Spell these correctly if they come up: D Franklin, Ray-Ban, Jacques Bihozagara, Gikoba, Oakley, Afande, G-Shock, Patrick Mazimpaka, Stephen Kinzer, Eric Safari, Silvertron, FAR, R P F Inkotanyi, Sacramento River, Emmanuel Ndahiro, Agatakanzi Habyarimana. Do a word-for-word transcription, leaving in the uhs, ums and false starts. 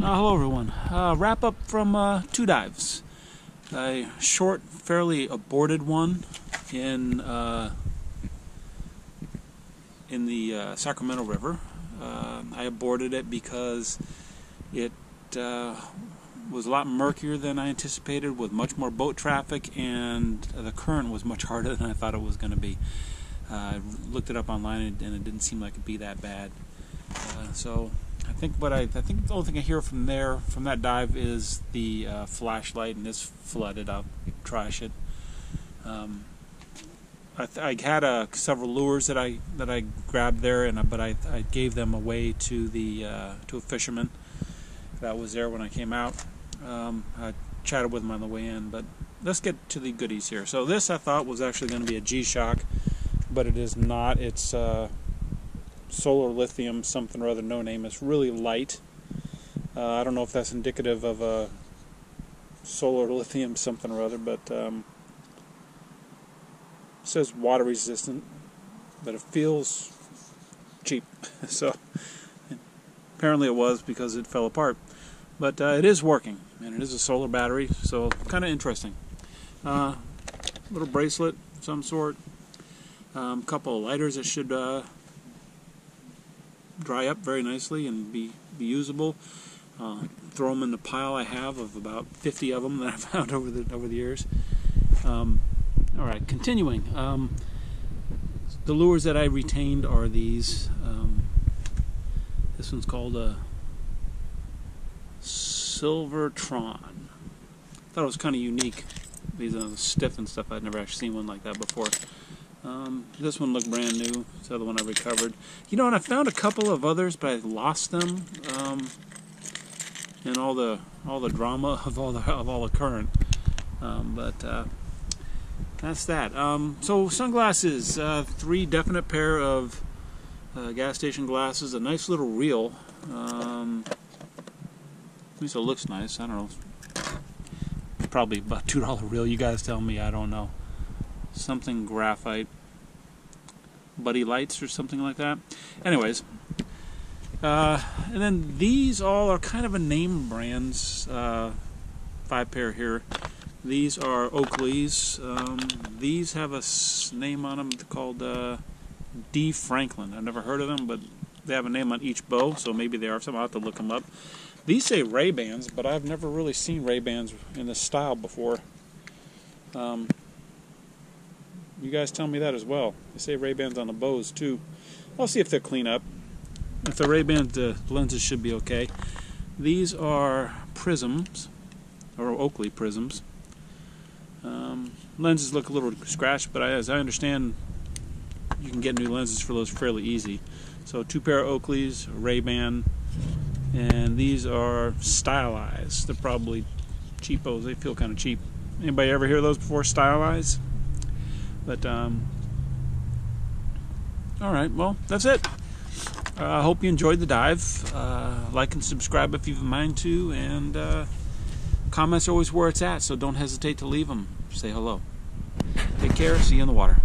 Uh, hello everyone, uh, wrap up from uh, two dives. A short, fairly aborted one in uh, in the uh, Sacramento River. Uh, I aborted it because it uh, was a lot murkier than I anticipated, with much more boat traffic, and the current was much harder than I thought it was going to be. Uh, I looked it up online and it didn't seem like it'd be that bad. Uh, so. I think what I, I think the only thing I hear from there, from that dive, is the uh, flashlight, and it's flooded. I'll trash it. Um, I, th I had uh, several lures that I that I grabbed there, and but I, I gave them away to the uh, to a fisherman that was there when I came out. Um, I chatted with him on the way in, but let's get to the goodies here. So this I thought was actually going to be a G-Shock, but it is not. It's uh, solar lithium something or other, no name. It's really light. uh, I don't know if that's indicative of a solar lithium something or other, but um, it says water resistant, but it feels cheap. So apparently it was, because it fell apart, but uh, it is working, and it is a solar battery, so kind of interesting. Uh, little bracelet of some sort. Um, couple of lighters that should uh, dry up very nicely and be, be usable. Uh, throw them in the pile I have of about fifty of them that I've found over the over the years. Um, all right, continuing. Um, the lures that I retained are these. Um, this one's called a Silvertron. Thought it was kind of unique. These are stiff and stuff. I'd never actually seen one like that before. Um, this one looked brand new. It's the other one I recovered. You know, and I found a couple of others, but I lost them. Um, and all the all the drama of all the of all the current. Um, but uh, that's that. Um, so sunglasses, uh, three definite pair of uh, gas station glasses, a nice little reel. Um, at least it looks nice. I don't know. Probably about two dollar reel. You guys tell me. I don't know. Something graphite, buddy lights or something like that. Anyways, uh, and then these all are kind of a name brands. Uh, five pair here. These are Oakleys. Um, these have a name on them called uh, D Franklin. I've never heard of them, but they have a name on each bow, so maybe they are some. I'll have to look them up. These say Ray-Bans, but I've never really seen Ray-Bans in this style before. Um, You guys tell me that as well. They say Ray-Bans on the bows too. I'll see if they'll clean up. If the Ray-Ban, the lenses should be okay. These are prisms, or Oakley prisms. Um, lenses look a little scratched, but I, as I understand, you can get new lenses for those fairly easy. So two pair of Oakleys, Ray-Ban, and these are stylized. They're probably cheapos. They feel kind of cheap. Anybody ever hear those before? Stylized? But, um, alright, well, that's it. I uh, hope you enjoyed the dive. Uh, like and subscribe if you've a mind to, and uh, comments are always where it's at, so don't hesitate to leave them. Say hello. Take care, see you in the water.